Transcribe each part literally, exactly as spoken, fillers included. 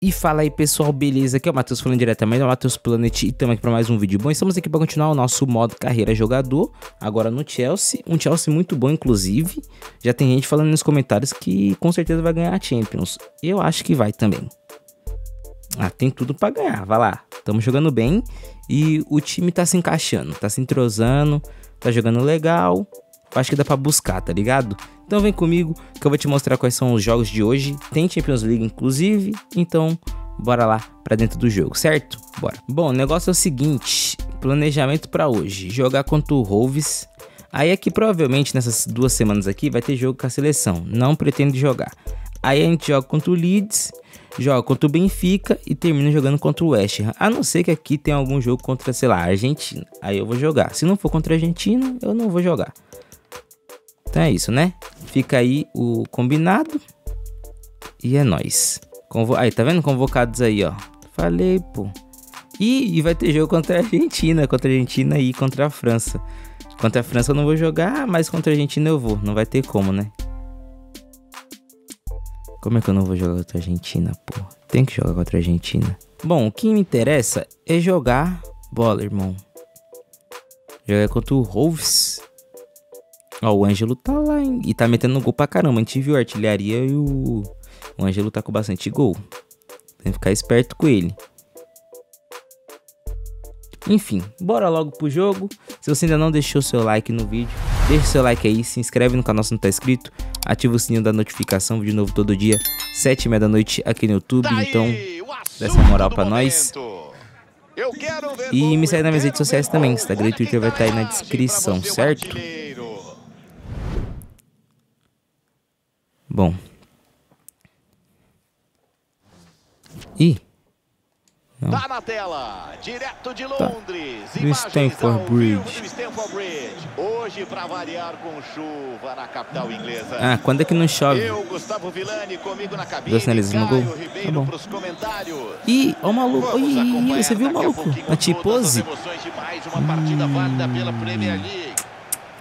E fala aí pessoal, beleza? Aqui é o Matheus falando diretamente do Matheus Planet e estamos aqui para mais um vídeo. Bom, estamos aqui para continuar o nosso modo carreira jogador, agora no Chelsea. Um Chelsea muito bom, inclusive. Já tem gente falando nos comentários que com certeza vai ganhar a Champions. Eu acho que vai também. Ah, tem tudo para ganhar, vai lá. Estamos jogando bem e o time tá se encaixando, tá se entrosando, tá jogando legal. Acho que dá pra buscar, tá ligado? Então vem comigo que eu vou te mostrar quais são os jogos de hoje. Tem Champions League, inclusive. Então, bora lá pra dentro do jogo, certo? Bora. Bom, o negócio é o seguinte. Planejamento pra hoje. Jogar contra o Wolves. Aí aqui, provavelmente, nessas duas semanas aqui, vai ter jogo com a seleção. Não pretendo jogar. Aí a gente joga contra o Leeds. Joga contra o Benfica. E termina jogando contra o West Ham. A não ser que aqui tenha algum jogo contra, sei lá, a Argentina. Aí eu vou jogar. Se não for contra a Argentina, eu não vou jogar. Então é isso, né? Fica aí o combinado. E é nóis. Convo... Aí, tá vendo? Convocados aí, ó. Falei, pô. Ih, e vai ter jogo contra a Argentina. Contra a Argentina e contra a França. Contra a França eu não vou jogar, mas contra a Argentina eu vou. Não vai ter como, né? Como é que eu não vou jogar contra a Argentina, pô? Tem que jogar contra a Argentina. Bom, o que me interessa é jogar bola, irmão. Jogar contra o Wolves. Ó, o Ângelo tá lá, hein? E tá metendo gol pra caramba. A gente viu a artilharia e o... o Ângelo tá com bastante gol. Tem que ficar esperto com ele. Enfim, bora logo pro jogo. Se você ainda não deixou seu like no vídeo, deixa seu like aí, se inscreve no canal se não tá inscrito. Ativa o sininho da notificação, vídeo novo todo dia, sete e meia da noite aqui no YouTube. Então, dá essa moral pra nós. E me segue nas minhas redes sociais também. Instagram e Twitter vai estar aí na descrição, certo? Bom. Ih. Não. Tá na tela, direto de Londres. Tá. Do Stamford Bridge. Hoje pra variar com chuva na capital inglesa. Ah, quando é que não chove? Eu, Gustavo Vilani, comigo na cabine. Caio Ribeiro pros comentários. Ih, ó o maluco. Ih, você viu o maluco? Na tipose.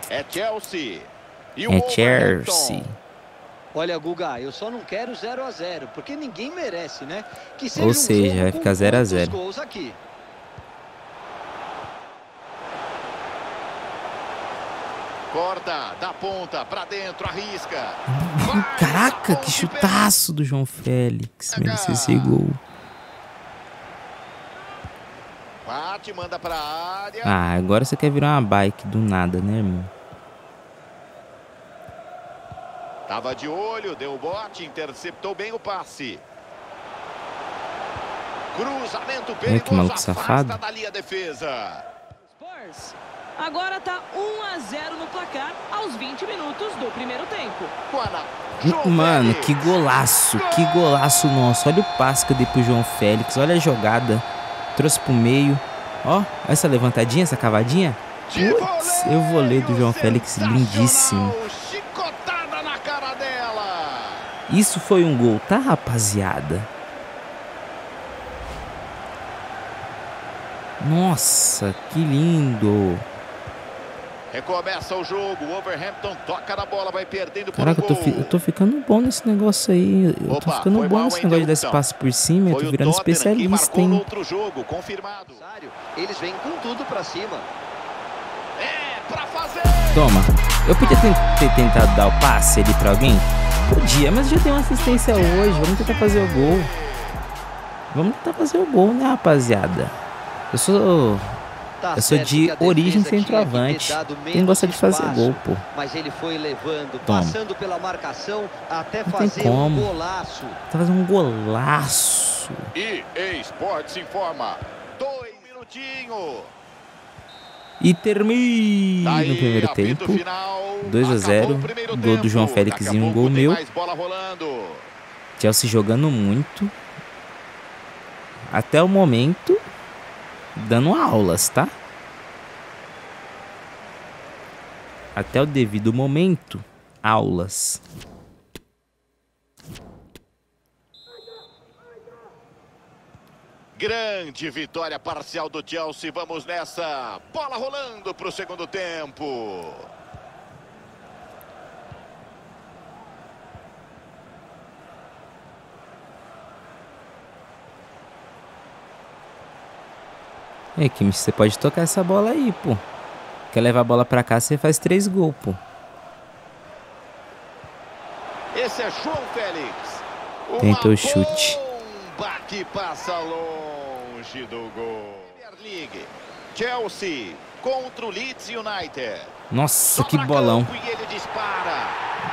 É Chelsea. É Chelsea. Olha, Guga, eu só não quero zero a zero, porque ninguém merece, né? Que seja. Ou seja, um vai ficar zero a zero. Corda da ponta pra dentro, arrisca. Caraca, que chutaço do João Félix. Merece esse gol. Bate, manda pra área. Ah, agora você quer virar uma bike do nada, né, irmão? Tava de olho, deu o bote, interceptou bem o passe. Cruzamento perigoso, afasta dali a defesa. Spurs. Agora tá um a zero no placar aos vinte minutos do primeiro tempo. Mano, que golaço, que golaço nosso. Olha o passe que eu dei pro João Félix, olha a jogada. Trouxe pro meio. Ó, essa levantadinha, essa cavadinha. Putz, eu vou ler do João Félix, lindíssimo. Isso foi um gol, tá, rapaziada? Nossa, que lindo! Recomeça o jogo, o Overhampton toca na bola, vai perdendo por um gol. Caraca, eu tô, fi eu tô ficando bom nesse negócio aí. Eu Opa, tô ficando bom nesse negócio de dar esse passo por cima. Eu tô virando especialista, hein? Outro jogo, confirmado. Eles vêm com tudo pra cima. É, pra fazer! Toma, eu podia ter tentado dar o passe ali pra alguém? Podia, mas já tem uma assistência hoje. Vamos tentar fazer o gol. Vamos tentar fazer o gol, né, rapaziada? Eu sou... Eu sou de origem centroavante. Quem gosta de fazer gol, pô. Mas ele foi levando, passando pela marcação até fazer um golaço. Tá fazendo um golaço. E Esportes informa. Dois minutinhos. E termina no primeiro tempo. dois a zero. Gol do João Félix e um gol meu. Chelsea jogando muito. Até o momento, dando aulas, tá? Até o devido momento, aulas. Grande vitória parcial do Chelsea, vamos nessa, bola rolando para o segundo tempo. É, Kim, você pode tocar essa bola aí, pô. Quer levar a bola pra cá, você faz três gols, pô. Esse é João Félix. Tentou o chute. Que passa longe do gol. Premier League. Chelsea contra o Leeds United. Nossa, que bolão. E ele dispara.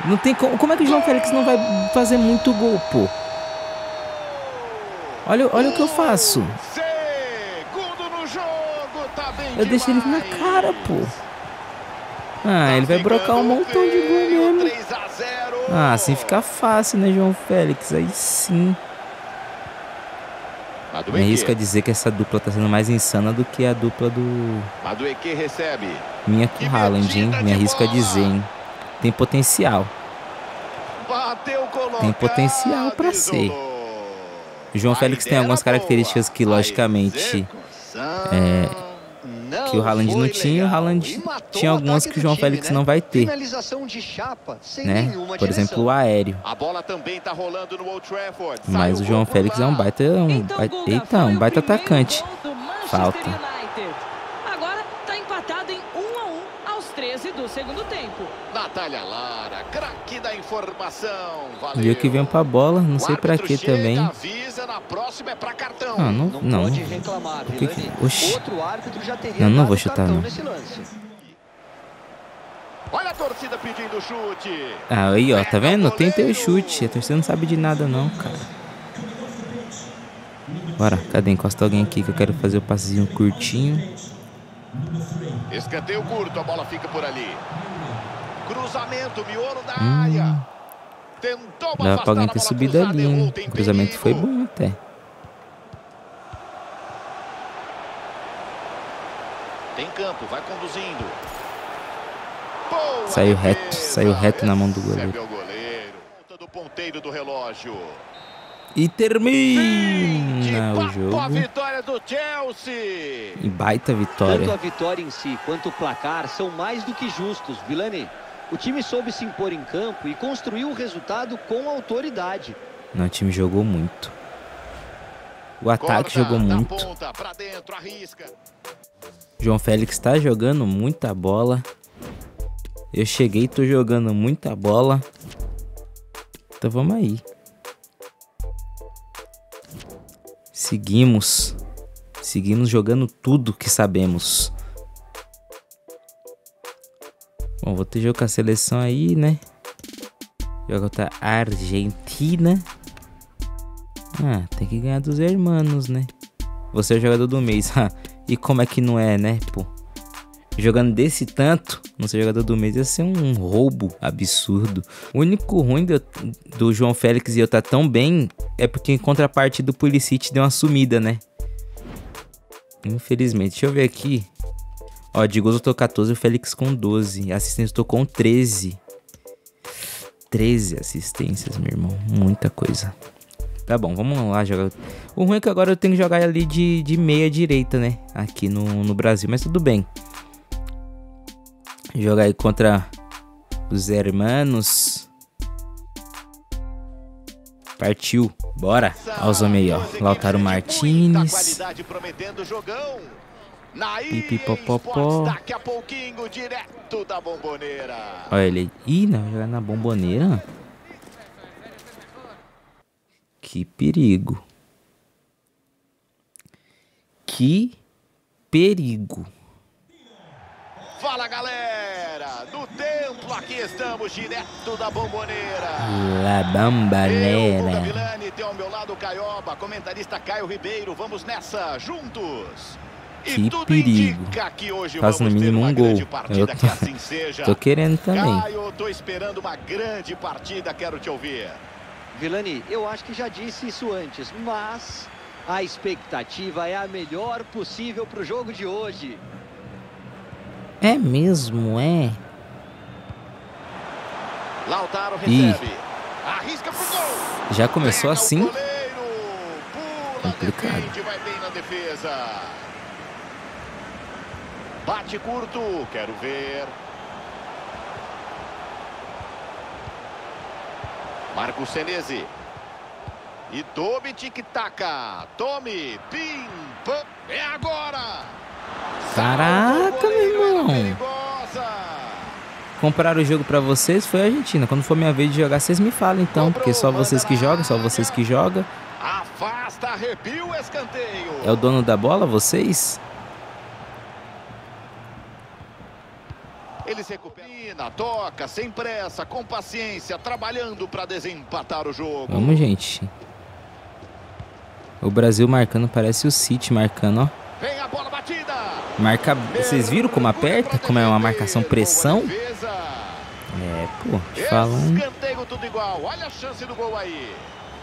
Não tem como. Como é que o João Félix não vai fazer muito gol, pô? Olha, olha o que eu faço. Eu deixo ele na cara, pô. Ah, ele vai brocar um montão de gol mesmo. Ah, assim fica fácil, né, João Félix? Aí sim. Me arrisco a dizer que essa dupla tá sendo mais insana do que a dupla do... recebe. Minha com Haaland, hein? Me arrisco a dizer, hein? Tem potencial. Tem potencial pra ser. O João Félix tem algumas características que, logicamente... É... que o Haaland não tinha, o Haaland tinha algumas que o João Félix não vai ter, né? Por exemplo, o aéreo. Mas o João Félix é um baita, um baita, eita, um baita atacante. Falta. Agora tá empatado em um a um aos treze do segundo tempo. Natália Lara, craque da informação. Viu que vem pra bola, não sei pra que também. Na próxima é pra cartão. Ah, não, não, não pode reclamar, que que... Outro árbitro já teria. Eu não vou chutar, não. Olha a torcida pedindo chute. Ah, aí, ó, tá vendo? Tem teu chute. A torcida não sabe de nada, não, cara. Bora, cadê? Encosta alguém aqui que eu quero fazer o passezinho curtinho. Escanteio curto, a bola fica por ali. Cruzamento, miolo da hum. área. Dava pra alguém ter subido ali, hein? O cruzamento foi bom até. Tem campo, vai conduzindo. Saiu reto, saiu reto na mão do goleiro. E termina o jogo. E baita vitória. Tanto a vitória em si quanto o placar são mais do que justos, Vilani. O time soube se impor em campo e construiu o resultado com autoridade. Não, o time jogou muito. O ataque jogou muito. João Félix tá jogando muita bola. Eu cheguei, tô jogando muita bola. Então vamos aí. Seguimos. Seguimos jogando tudo que sabemos. Bom, vou ter jogo com a seleção aí, né? Jogo contra a Argentina. Ah, tem que ganhar dos hermanos, né? Você é o jogador do mês. E como é que não é, né, pô? Jogando desse tanto, não ser jogador do mês ia ser um roubo absurdo. O único ruim do, do João Félix e eu tá tão bem é porque em contrapartida do Pulisic deu uma sumida, né? Infelizmente. Deixa eu ver aqui. Ó, de gols eu tô quatorze, o Félix com doze. Assistência eu tô com treze. treze assistências, meu irmão. Muita coisa. Tá bom, vamos lá jogar. O ruim é que agora eu tenho que jogar ali de, de meia direita, né? Aqui no, no Brasil, mas tudo bem. Jogar aí contra os hermanos. Partiu, bora. Olha os homens aí, ó. Lautaro Martínez. Pipipopopó. Daqui a pouquinho, direto da Bombonera. Olha ele. Ih, não, jogar na Bombonera. Que perigo. Que perigo. Fala, galera. No templo, aqui estamos, direto da Bombonera. La Bombonera. Eu, Vilani, tem ao meu lado o Caioba, comentarista Caio Ribeiro. Vamos nessa, juntos. Que perigo. Faço no mínimo um gol. Eu tô, que assim seja. Tô querendo também. Caio, tô esperando uma grande partida, quero te ouvir. Vilani, eu acho que já disse isso antes, mas a expectativa é a melhor possível pro jogo de hoje. É mesmo, é. Lautaro recebe. Arrisca pro gol. Já começou assim? Complicado. Vai bem na defesa. Bate curto, quero ver. Marcos Senesi. E tome tic-taca. Tome. Pim. Pam. É agora. Caraca, meu irmão. Comprar o jogo pra vocês foi a Argentina. Quando for minha vez de jogar, vocês me falam então. Porque só vocês que jogam, só vocês que jogam. Afasta, arrepia o escanteio. É o dono da bola, vocês? Ele se recupera, toca, sem pressa, com paciência, trabalhando pra desempatar o jogo. Vamos, gente. O Brasil marcando, parece o City marcando, ó. Vem a bola batida. Marca... Vocês viram como aperta? Como é uma marcação pressão? É, pô, te falando. Escanteio tudo igual, olha a chance do gol aí.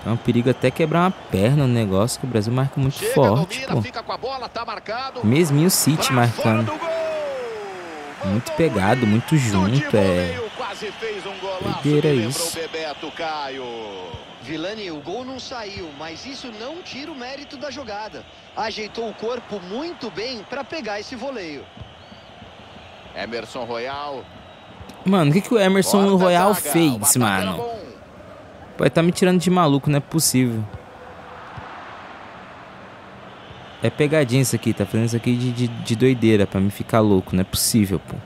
É um perigo até quebrar uma perna no negócio, que o Brasil marca muito Chega, forte, domina, pô. Fica com a bola, tá marcado. Mesminho o City marcando. Muito pegado, muito junto, é. Doideira é isso. Vilani, o gol não saiu, mas isso não tira o mérito da jogada. Ajeitou o corpo muito bem pra pegar esse voleio. Emerson Royal. Mano, o que, que o Emerson Royal fez, mano? Pô, tá me tirando de maluco, não é possível. É pegadinha isso aqui, tá fazendo isso aqui de, de, de doideira pra me ficar louco, não é possível, pô.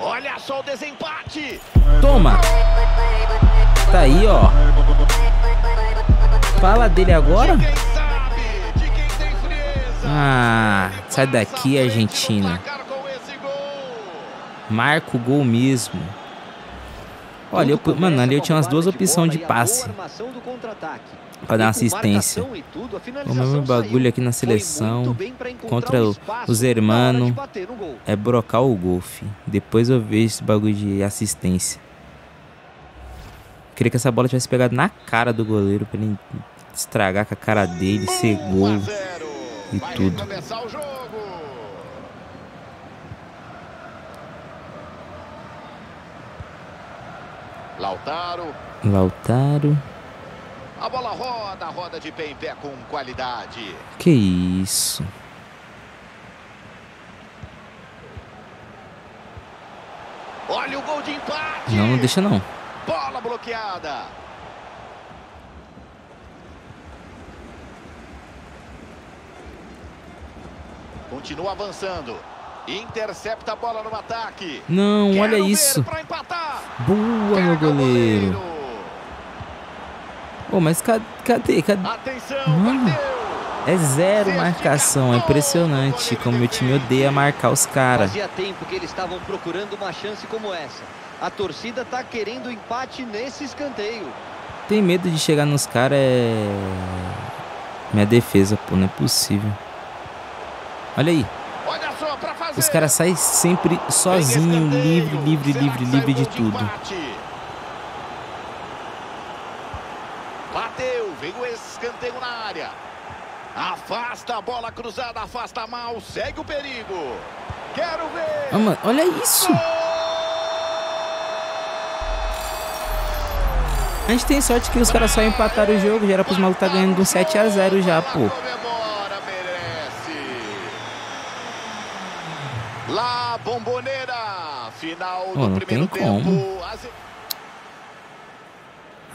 Olha só o desempate! Toma! Tá aí, ó. Fala dele agora? De quem sabe, de quem tem frieza. Ah, sai daqui, Argentina. Marca o gol mesmo. Olha, eu, mano, ali eu tinha umas duas opções de passe pra dar uma assistência. O mesmo bagulho aqui na seleção contra os hermanos é brocar o gol, filho. Depois eu vejo esse bagulho de assistência. Queria que essa bola tivesse pegado na cara do goleiro pra ele estragar com a cara dele, ser gol e tudo. Lautaro. Lautaro. A bola roda, roda de pé em pé com qualidade. Que isso. Olha o gol de empate. Não, não deixa não. Bola bloqueada. Continua avançando. Intercepta a bola no ataque. Não, Quero olha isso. Boa, Pega meu goleiro. Oh, mas cadê? Cadê? cadê? Atenção, mano, é zero marcação. É impressionante como meu time odeia marcar os caras. Fazia tempo que eles estavam procurando uma chance como essa. A torcida tá querendo empate nesse escanteio. Tem medo de chegar nos caras. É... Minha defesa, pô, não é possível. Olha aí. Os caras saem sempre sozinho, livre, livre, livre, livre de tudo. Bateu, vem o escanteio na área. Afasta a bola cruzada, afasta mal, segue o perigo. Quero ver. Ah, mano, olha isso. A gente tem sorte que os caras só empataram o jogo, já era pros malucos tá ganhando de um sete a zero já, pô. Lá, Bombonera, final oh, do não primeiro tem tempo. Como.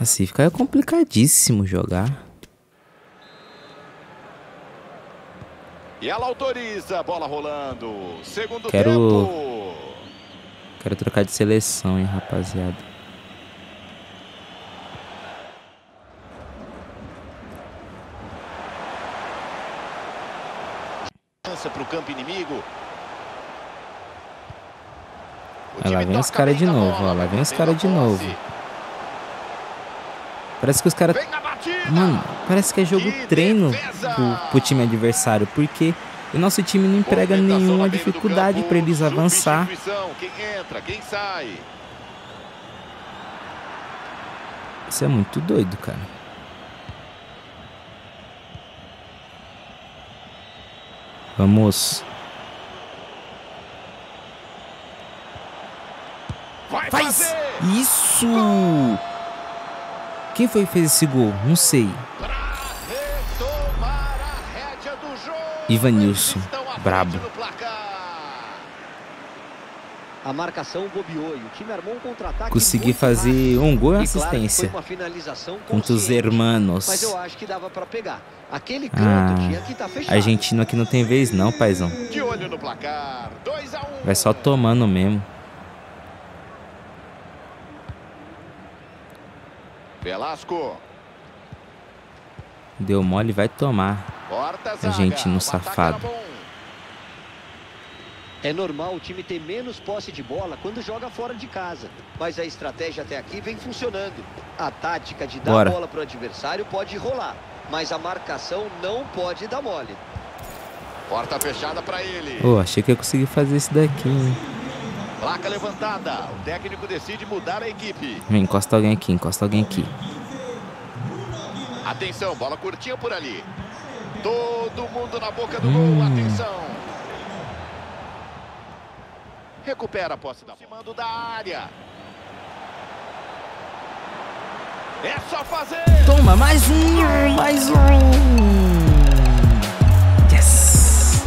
Assim fica complicadíssimo jogar. E ela autoriza a bola rolando. Segundo Quero... tempo. Quero trocar de seleção, hein, rapaziada. Lança pro campo inimigo. Olha lá, vem os caras de novo, olha lá, vem os caras de novo. Parece que os caras... Mano, parece que é jogo treino pro, pro time adversário, porque o nosso time não emprega nenhuma dificuldade pra eles avançar. Isso é muito doido, cara. Vamos... Faz isso! Quem foi que fez esse gol? Não sei. Ivanilson, brabo. A marcação bobeou e o time armou um contra-ataque. Consegui fazer um gol e assistência. Claro, foi uma finalização contra os hermanos. Mas eu acho que dava pra pegar. Aquele canto tinha que tá fechado. Argentino aqui não tem vez não, paizão. De olho no placar. dois a um. Vai só tomando mesmo. Velasco. Deu mole, vai tomar. Argentino safado. É normal o time ter menos posse de bola quando joga fora de casa. Mas a estratégia até aqui vem funcionando. A tática de dar Bora. bola para o adversário pode rolar. Mas a marcação não pode dar mole. Porta fechada para ele. Pô, oh, achei que eu consegui fazer isso daqui, hein? Placa levantada. O técnico decide mudar a equipe. Vem, encosta alguém aqui, encosta alguém aqui. Atenção, bola curtinha por ali. Todo mundo na boca do hum. gol, atenção. Recupera a posse da bola da área. É só fazer. Toma, mais um, mais um. Yes.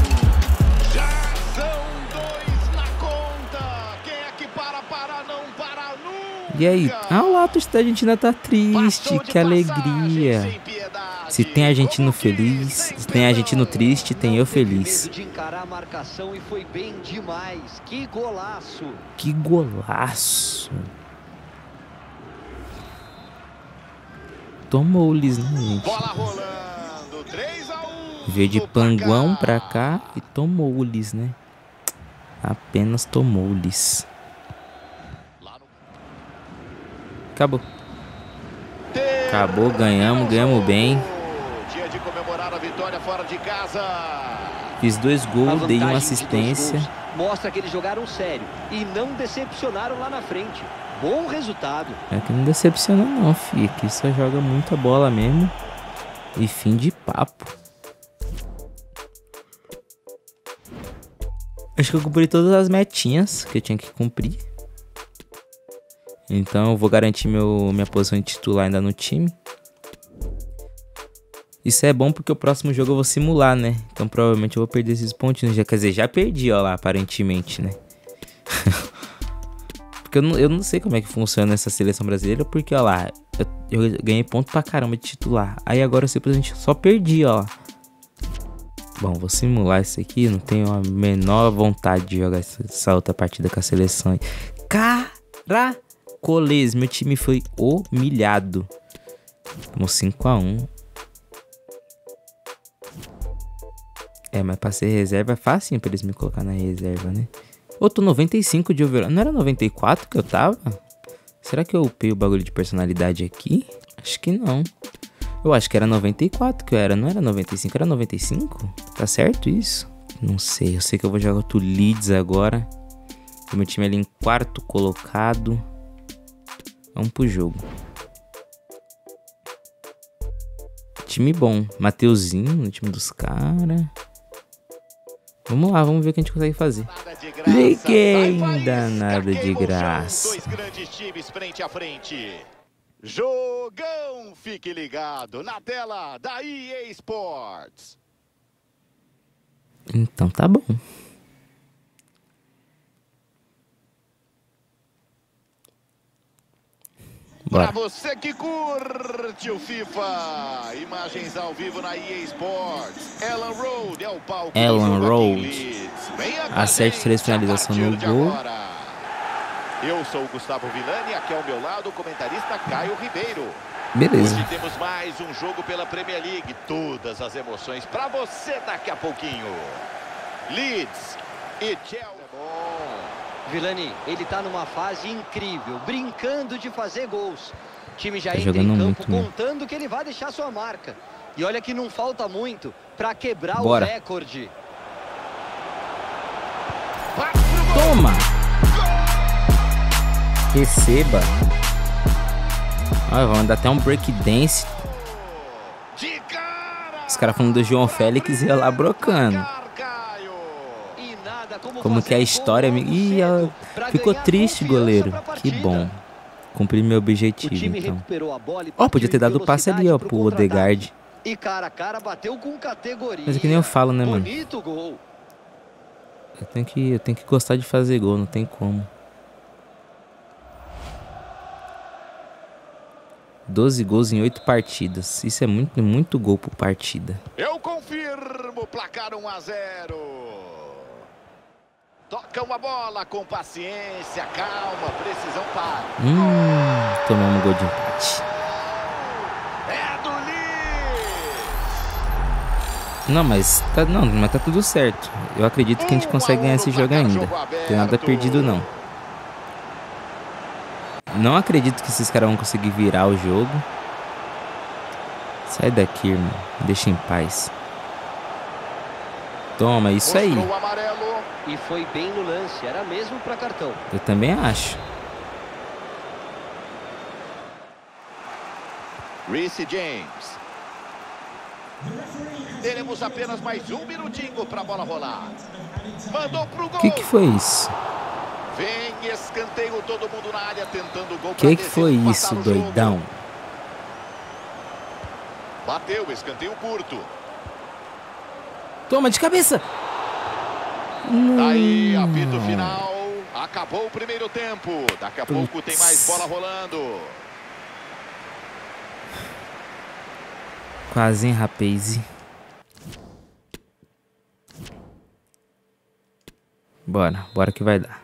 Já são dois na conta. Quem é que para, para, não para nunca. E aí? Ah, o Lato da Argentina tá triste. Que alegria. Se tem argentino feliz, se tem argentino triste, tem eu feliz. Que golaço! Que golaço! Tomou-lhes, né, gente? Veio de Panguão pra cá e tomou-lhes, né? Apenas tomou-lhes. Acabou. Acabou, ganhamos, ganhamos bem. De comemorar a vitória fora de casa. Fiz dois gols, dei uma assistência. Mostra que eles jogaram sério e não decepcionaram lá na frente. Bom resultado. É que não decepciona não, filho. Aqui só joga muita bola mesmo. E fim de papo. Acho que eu cumpri todas as metinhas que eu tinha que cumprir. Então eu vou garantir meu, minha posição de titular ainda no time. Isso é bom porque o próximo jogo eu vou simular, né? Então provavelmente eu vou perder esses pontinhos. Já, quer dizer, já perdi, ó lá, aparentemente, né? Porque eu não, eu não sei como é que funciona essa seleção brasileira. Porque, ó lá, eu, eu ganhei ponto pra caramba de titular. Aí agora eu simplesmente só perdi, ó lá. Bom, vou simular isso aqui. Não tenho a menor vontade de jogar essa, essa outra partida com a seleção aí. Caracoles, meu time foi humilhado. Tomou cinco a um. É, mas pra ser reserva é facinho pra eles me colocar na reserva, né? Ô, tô noventa e cinco de overall. Não era noventa e quatro que eu tava? Será que eu upei o bagulho de personalidade aqui? Acho que não. Eu acho que era noventa e quatro que eu era. Não era noventa e cinco, era noventa e cinco? Tá certo isso? Não sei. Eu sei que eu vou jogar outro Leeds agora. O meu time ali em quarto colocado. Vamos pro jogo. Time bom. Mateuzinho no time dos caras. Vamos lá, vamos ver o que a gente consegue fazer. Ainda nada de graça. Dois grandes times frente a frente. Jogão, fique ligado na tela da E A Sports. Então tá bom. Para você que curte o FIFA, imagens ao vivo na E A Sports. Elland Road é o palco. Elland Road. Acerte três finalizações no gol. Eu sou o Gustavo Vilani, aqui ao meu lado o comentarista Caio Ribeiro. Beleza. Hoje temos mais um jogo pela Premier League. Todas as emoções para você daqui a pouquinho. Leeds e Chelsea. Vilani, ele tá numa fase incrível, brincando de fazer gols. O time já tá entra em campo muito, contando né? que ele vai deixar sua marca. E olha que não falta muito para quebrar Bora. o recorde. Toma! Receba! Ah, vamos dar até um break dance. Os caras falando do João Félix e ia lá brocando. Como que é a história... Ih, ela ficou triste, goleiro. Que bom. Cumpri meu objetivo, então. Ó, oh, podia ter dado o passe ali, ó, pro Ødegaard. Mas é que nem eu falo, né, mano? Eu tenho que, eu tenho que gostar de fazer gol, não tem como. doze gols em oito partidas. Isso é muito, muito gol por partida. Eu confirmo, placar um a zero. Tocam a bola com paciência, calma, precisão para. Hum, tomamos um gol de empate. É do Leeds. Não, mas tá, não, mas tá tudo certo. Eu acredito que a gente consegue ganhar esse jogo ainda. Não tem nada perdido, não. Não acredito que esses caras vão conseguir virar o jogo. Sai daqui, irmão. Deixa em paz. Toma, isso aí. E foi bem no lance. Era mesmo para cartão. Eu também acho. Reece James. Teremos apenas mais um minutinho para a bola rolar. Mandou pro gol. O que que foi isso? Vem escanteio, todo mundo na área tentando o gol. Que que foi isso, doidão? Bateu, escanteio curto. Toma de cabeça. Daí, apito final. Acabou o primeiro tempo. Daqui a pouco tem mais bola rolando. Quase, hein, rapaz. Bora, bora que vai dar.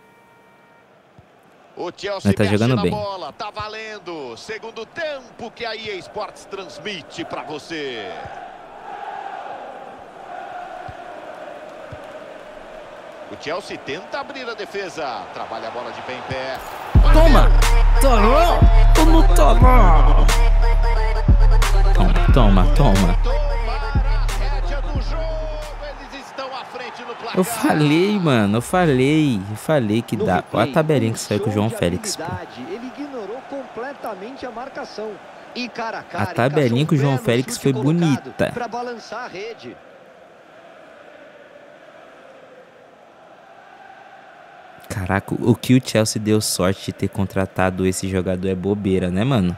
O Chelsea tá jogando bem. Bola, tá valendo. Segundo tempo que a E A Sports transmite para você. O Chelsea tenta abrir a defesa, trabalha a bola de bem em pé. Toma! Toma! Toma, toma! Toma, toma, toma. Eu falei, mano, eu falei, eu falei que dá. Olha a tabelinha que saiu com o João Félix. Pô. A tabelinha com o João Félix foi bonita. Pra balançar a rede. Caraca, o que o Chelsea deu sorte de ter contratado esse jogador é bobeira, né, mano?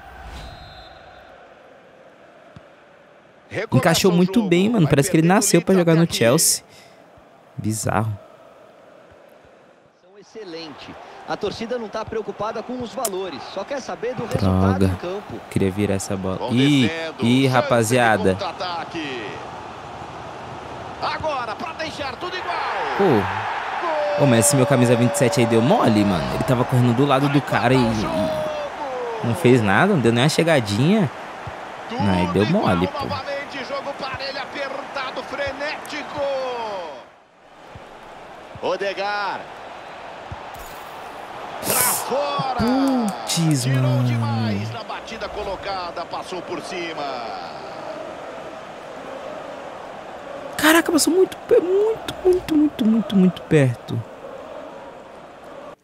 Encaixou muito bem, mano. Parece que ele nasceu pra jogar no Chelsea. Bizarro. Excelente. A torcida não tá preocupada com os valores, só quer saber do resultado em campo. Queria virar essa bola. Ih, ih, rapaziada. Agora, pra deixar tudo igual. Pô. Ô, mas esse meu camisa vinte e sete aí deu mole, mano. Ele tava correndo do lado do cara e, e não fez nada, não deu nem uma chegadinha. Não, ele deu mole, pô. Ødegaard. Pra fora. Putz, tirou, mano, demais na batida colocada, passou por cima. Caraca, passou muito, muito, muito, muito, muito, muito perto.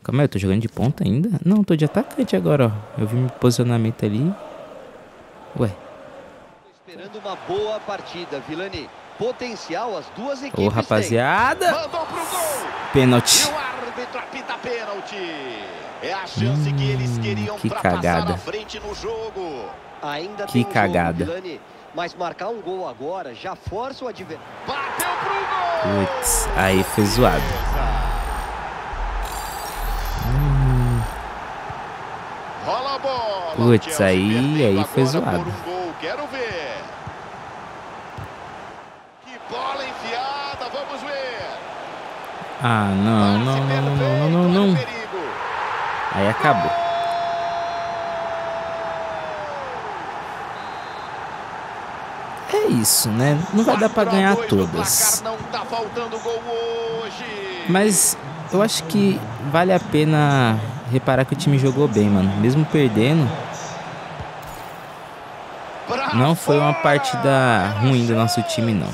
Calma aí, eu tô jogando de ponta ainda? Não, tô de atacante agora, ó. Eu vi meu posicionamento ali. Ué. Tô esperando uma boa partida, Vilani. Potencial as duas equipes. Ô, rapaziada. Mandou pro gol. Pênalti. E o árbitro apita pênalti. É a chance hum, que eles queriam que pra cagada. Passar à frente no jogo. Ainda que tem cagada. Jogo, Vilani, mas marcar um gol agora já força o adversário. Bateu pro gol. Putz, aí foi zoado. Hum. Rola a bola. Putz, aí, aí foi zoado. Um gol, quero ver. Bola enfiada, vamos ver. Ah, não, não, não, não, não, não, não. Aí acabou. É isso, né? Não vai dar pra ganhar todas. Mas eu acho que vale a pena reparar que o time jogou bem, mano. Mesmo perdendo. Não foi uma partida ruim do nosso time, não.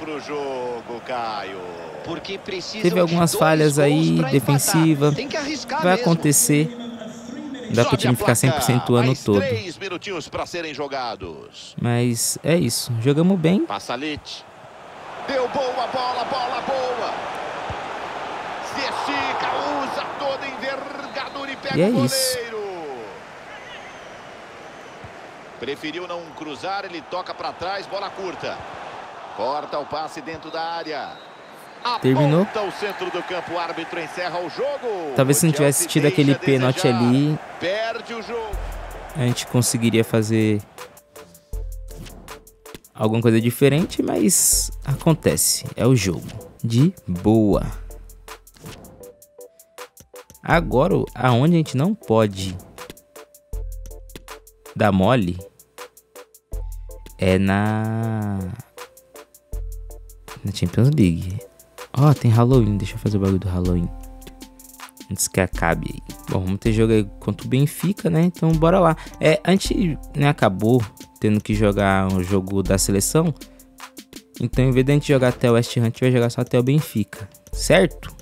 Pro jogo, Caio. Porque teve algumas de falhas aí, defensiva. Tem que arriscar. Vai mesmo acontecer. Dá para o time ficar cem por cento o ano todo. Mas é isso. Jogamos bem. Passalete. Deu boa bola, bola boa. Se estica, usa toda envergadura e pega e é o goleiro. Isso. Preferiu não cruzar, ele toca para trás, bola curta. Corta o passe dentro da área. Terminou. O centro do campo, o árbitro encerra o jogo. Talvez se não tivesse tido aquele pênalti ali, perde o jogo. A gente conseguiria fazer alguma coisa diferente, mas acontece. É o jogo. De boa. Agora, aonde a gente não pode dar mole é na, na Champions League. Ó, oh, tem Halloween. Deixa eu fazer o bagulho do Halloween antes que acabe aí. Bom, vamos ter jogo aí contra o Benfica, né? Então bora lá. É, a gente, né, acabou tendo que jogar um jogo da seleção. Então, em vez de a gente jogar até o West Ham, a gente vai jogar só até o Benfica, certo?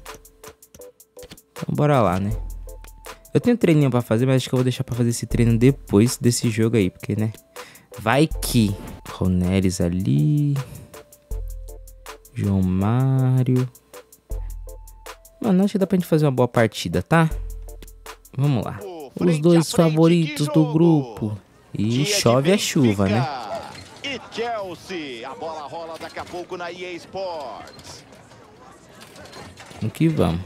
Então bora lá, né? Eu tenho treininho pra fazer, mas acho que eu vou deixar pra fazer esse treino depois desse jogo aí, porque, né? Vai que... O Neres ali... João Mário... Mano, acho que dá pra gente fazer uma boa partida, tá? Vamos lá. Os dois favoritos do grupo. E chove a chuva, né? E Chelsea. A bola rola daqui a pouco na E A Sports. Vamos que vamos.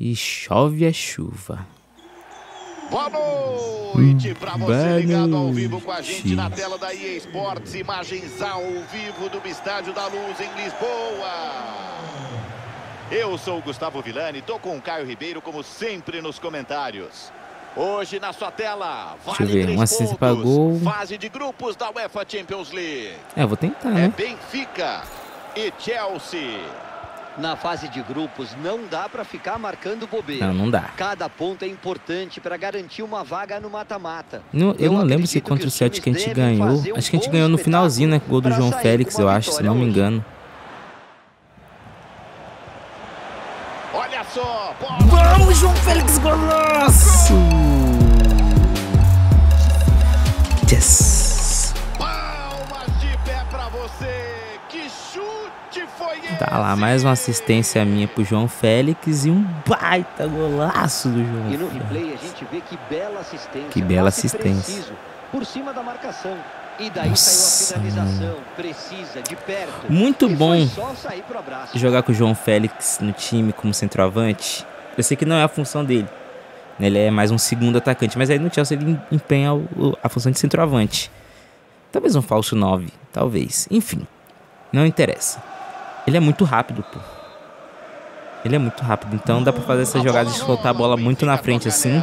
E chove a chuva. Boa noite pra você ligado ao vivo com a gente na tela da E A Sports. Imagens ao vivo do Estádio da Luz em Lisboa. Eu sou o Gustavo Vilani, tô com o Caio Ribeiro como sempre nos comentários. Hoje na sua tela, vale deixa eu ver, uma assistência pra gol. Fase de grupos da UEFA Champions League. É, vou tentar, né? É Benfica e Chelsea. Na fase de grupos não dá para ficar marcando bobeira. Não, não dá. Cada ponto é importante para garantir uma vaga no mata-mata. Eu, eu não lembro se contra o Celtic que a gente ganhou. Um acho que a gente ganhou no finalzinho, né? Gol do João Félix, eu acho, se não me engano. Olha só! Bola. Vamos, João Félix, golaço! Yes! Palmas de pé pra você! Que chute foi esse? Tá lá, mais uma assistência minha pro João Félix e um baita golaço do João Félix. E no replay a gente vê que bela assistência. Que bela assistência. Preciso, por cima da marcação. E daí nossa, saiu a finalização, precisa, de perto. Muito bom jogar com o João Félix no time como centroavante. Eu sei que não é a função dele. Ele é mais um segundo atacante. Mas aí no Chelsea ele empenha a função de centroavante. Talvez um falso nove, talvez. Enfim, não interessa. Ele é muito rápido, pô. Ele é muito rápido. Então dá pra fazer essa jogada de soltar a bola muito na frente assim.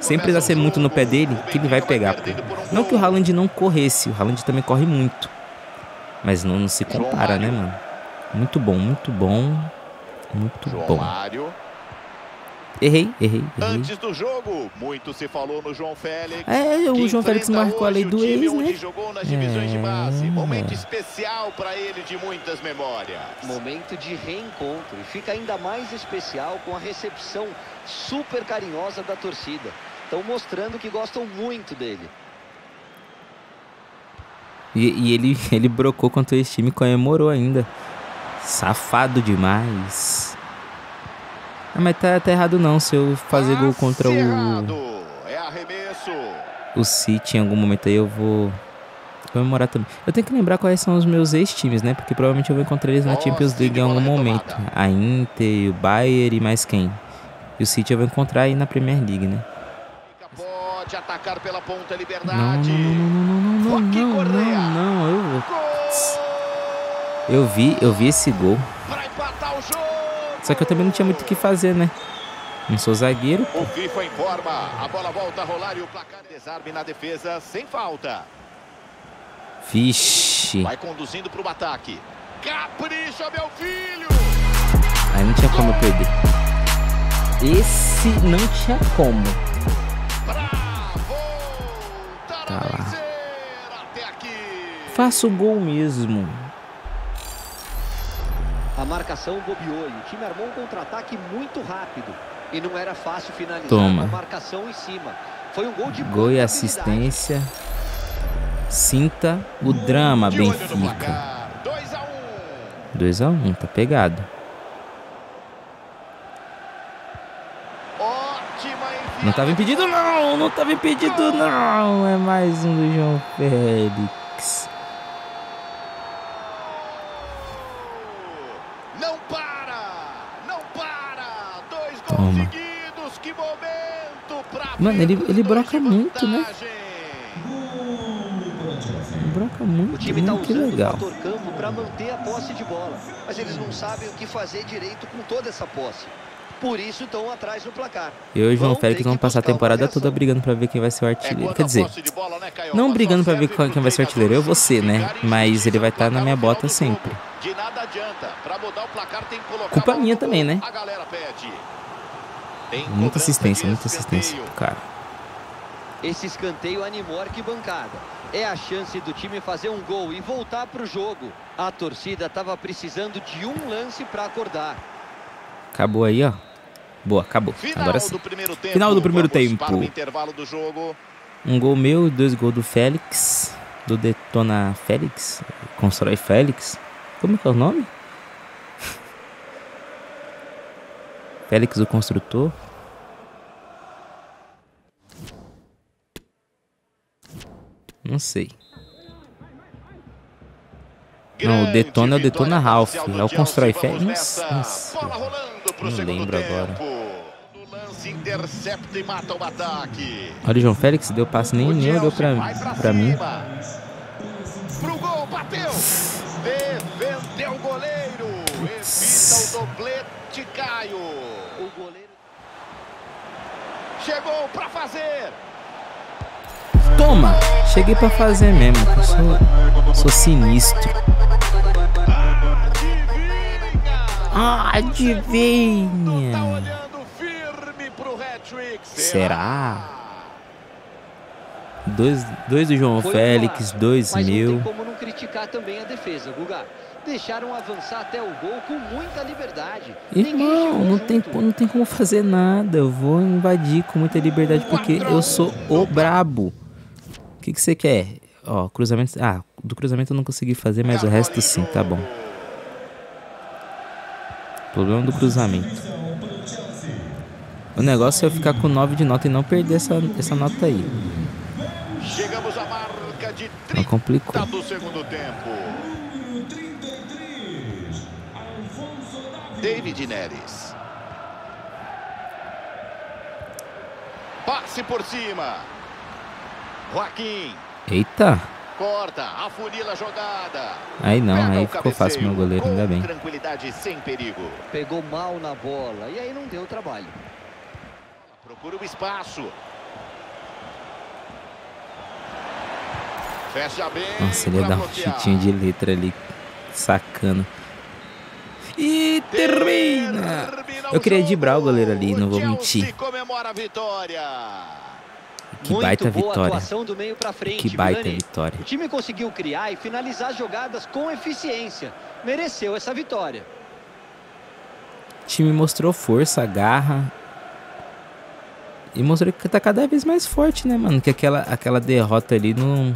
Sem precisar ser muito no pé dele, que ele vai pegar. Pô. Não que o Haaland não corresse, o Haaland também corre muito. Mas não, não se compara, né, mano? Muito bom, muito bom. Muito bom. Errei, errei, errei. É, o João Félix marcou a lei do ex, né? É... Momento especial pra ele de muitas memórias. Momento de reencontro. E fica ainda mais especial com a recepção super carinhosa da torcida. Estão mostrando que gostam muito dele. E, e ele, ele brocou contra esse time e comemorou ainda. Safado demais. Ah, mas tá, tá errado não se eu fazer gol contra o... o City em algum momento aí eu vou comemorar também. Eu tenho que lembrar quais são os meus ex-times, né? Porque provavelmente eu vou encontrar eles na Champions League em algum momento. A Inter, o Bayern e mais quem? E o City eu vou encontrar aí na Premier League, né? Pode atacar pela ponta, liberdade. Não, não, não, não, não, não, não, eu vou... Eu vi, eu vi esse gol. Só que eu também não tinha muito o que fazer, né? Não sou zagueiro. O FIFA informa. A bola volta a rolar e o placar desarme na defesa sem falta. Vixe. Vai conduzindo pro ataque. Capricha, meu filho! Aí não tinha como eu perder. Esse não tinha como. Bravo! Tá lá. Até aqui. Faça o gol mesmo. A marcação bobeou e o time armou um contra-ataque muito rápido. E não era fácil finalizar toma. Com a marcação em cima. Foi um gol de gol e assistência. Sinta o drama, de Benfica. dois a um, tá pegado. Não tava impedido não, não tava impedido não. É mais um do João Félix. Calma. Mano, ele, ele broca muito, né? Broca muito, o time tá muito usando legal. O campo para manter a posse de bola, mas eles não sabem o que fazer direito com toda essa posse. Por isso estão atrás do placar. Eu e o João Félix vão passar a temporada toda brigando para ver quem vai ser o artilheiro. Quer dizer, não brigando para ver quem vai ser o artilheiro, eu vou ser, né? Mas ele vai estar na minha bota sempre. Culpa minha também, né? Muita assistência, muita assistência, cara. Esse escanteio animou a arquibancada. É a chance do time fazer um gol e voltar para o jogo. A torcida estava precisando de um lance para acordar. Acabou aí, ó. Boa, acabou. Final Agora sim. Do Final do primeiro Vamos tempo. Para o intervalo do jogo. Um gol meu, dois gols do Félix. Do Detona Félix. Constrói Félix. Como que é o nome? Félix, o construtor. Não sei. Não, o Detona é o Detona Ralph. É o Constrói Félix. Nossa, não lembro agora. Olha o João Félix, deu passe, nem nem olhou pra, pra mim. Chegou pra fazer. Toma! Cheguei pra fazer mesmo, eu sou, sou sinistro. Ah, adivinha! Será? Dois, dois do João Félix, dois mil. Como não criticar também a defesa, Guga? Deixaram avançar até o gol com muita liberdade. Irmão, não tem, não tem como fazer nada. Eu vou invadir com muita liberdade porque eu sou o brabo. O que que você quer? Ó, cruzamento. Ah, do cruzamento eu não consegui fazer, mas o resto sim, tá bom. Problema do cruzamento. O negócio é eu ficar com nove de nota e não perder essa, essa nota aí. Chegamos à marca de trinta do segundo tempo. David Neres. Passe por cima. Joaquim. Eita. Corta, afunila a jogada. Aí não, aí ficou fácil meu goleiro, ainda bem. Tranquilidade, sem perigo. Pegou mal na bola e aí não deu trabalho. Procura o espaço. Fecha bem. Nossa, ele ia dar um chutinho de letra ali, sacana. E termina. Eu queria dibrar o goleiro ali, não vou mentir. Que baita vitória. Que baita vitória. O time conseguiu criar e finalizar jogadas com eficiência. Mereceu essa vitória. O time mostrou força, garra. E mostrou que tá cada vez mais forte, né, mano? Que aquela, aquela derrota ali não,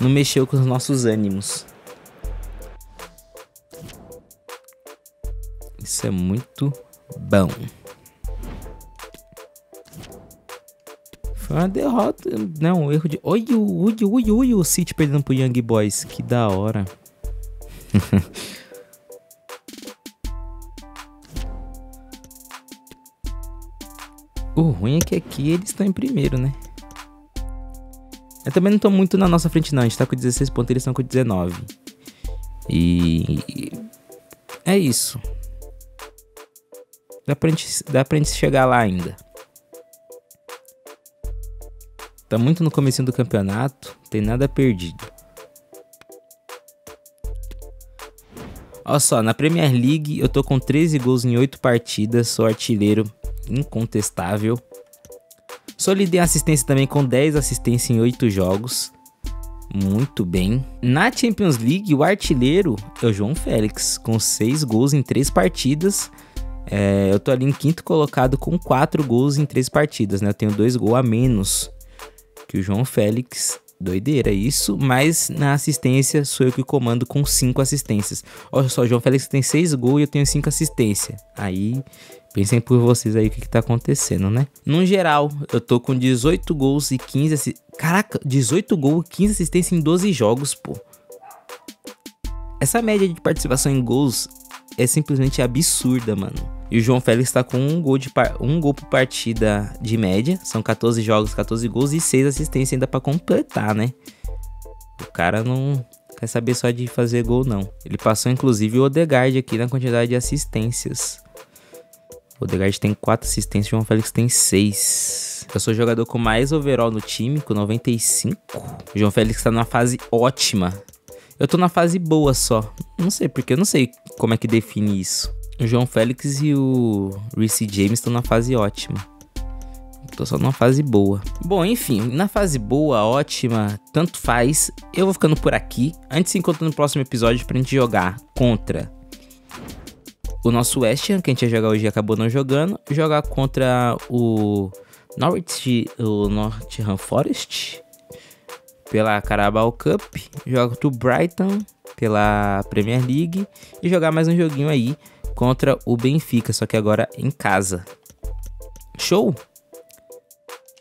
não mexeu com os nossos ânimos. Isso é muito bom. Foi uma derrota, né? Um erro de... Oi, ui, ui, ui, o City perdendo pro Young Boys. Que da hora. O ruim é que aqui eles estão em primeiro, né? Eu também não tô muito na nossa frente, não. A gente tá com dezesseis pontos, eles estão com dezenove. E... é isso. Dá pra gente, dá pra gente chegar lá ainda. Tá muito no comecinho do campeonato. Tem nada perdido. Olha só, na Premier League eu tô com treze gols em oito partidas. Sou artilheiro incontestável. Solidei a assistência também com dez assistências em oito jogos. Muito bem. Na Champions League o artilheiro é o João Félix, com seis gols em três partidas. É, eu tô ali em quinto colocado com quatro gols em três partidas, né? Eu tenho dois gols a menos que o João Félix. Doideira isso, mas na assistência sou eu que comando com cinco assistências. Olha só, o João Félix tem seis gols e eu tenho cinco assistências. Aí, pensem por vocês aí o que que tá acontecendo, né? No geral, eu tô com dezoito gols e quinze assistências. Caraca, dezoito gols e quinze assistências em doze jogos, pô. Essa média de participação em gols é simplesmente absurda, mano. E o João Félix está com um gol, de par... um gol por partida de média. São quatorze jogos, quatorze gols e seis assistências ainda para completar, né? O cara não quer saber só de fazer gol, não. Ele passou, inclusive, o Ødegaard aqui na quantidade de assistências. O Ødegaard tem quatro assistências, o João Félix tem seis. Eu sou o jogador com mais overall no time, com noventa e cinco. O João Félix está numa fase ótima. Eu tô na fase boa só. Não sei porque, eu não sei como é que define isso. O João Félix e o Reece James estão na fase ótima. Tô só numa fase boa. Bom, enfim, na fase boa, ótima, tanto faz. Eu vou ficando por aqui. A gente se encontra no próximo episódio pra gente jogar contra o nosso West Ham, que a gente ia jogar hoje e acabou não jogando. Jogar contra o Norwich, o Nottingham Forest pela Carabao Cup. Jogar contra o Brighton pela Premier League. E jogar mais um joguinho aí contra o Benfica, só que agora em casa. Show?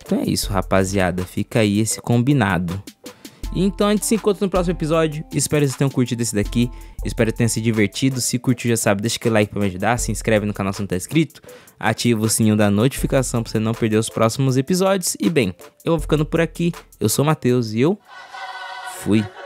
Então é isso, rapaziada. Fica aí esse combinado. Então a gente se encontra no próximo episódio. Espero que vocês tenham curtido esse daqui. Espero que tenham se divertido. Se curtiu, já sabe, deixa aquele like pra me ajudar. Se inscreve no canal se não tá inscrito. Ativa o sininho da notificação pra você não perder os próximos episódios. E bem, eu vou ficando por aqui. Eu sou o Matheus e eu fui.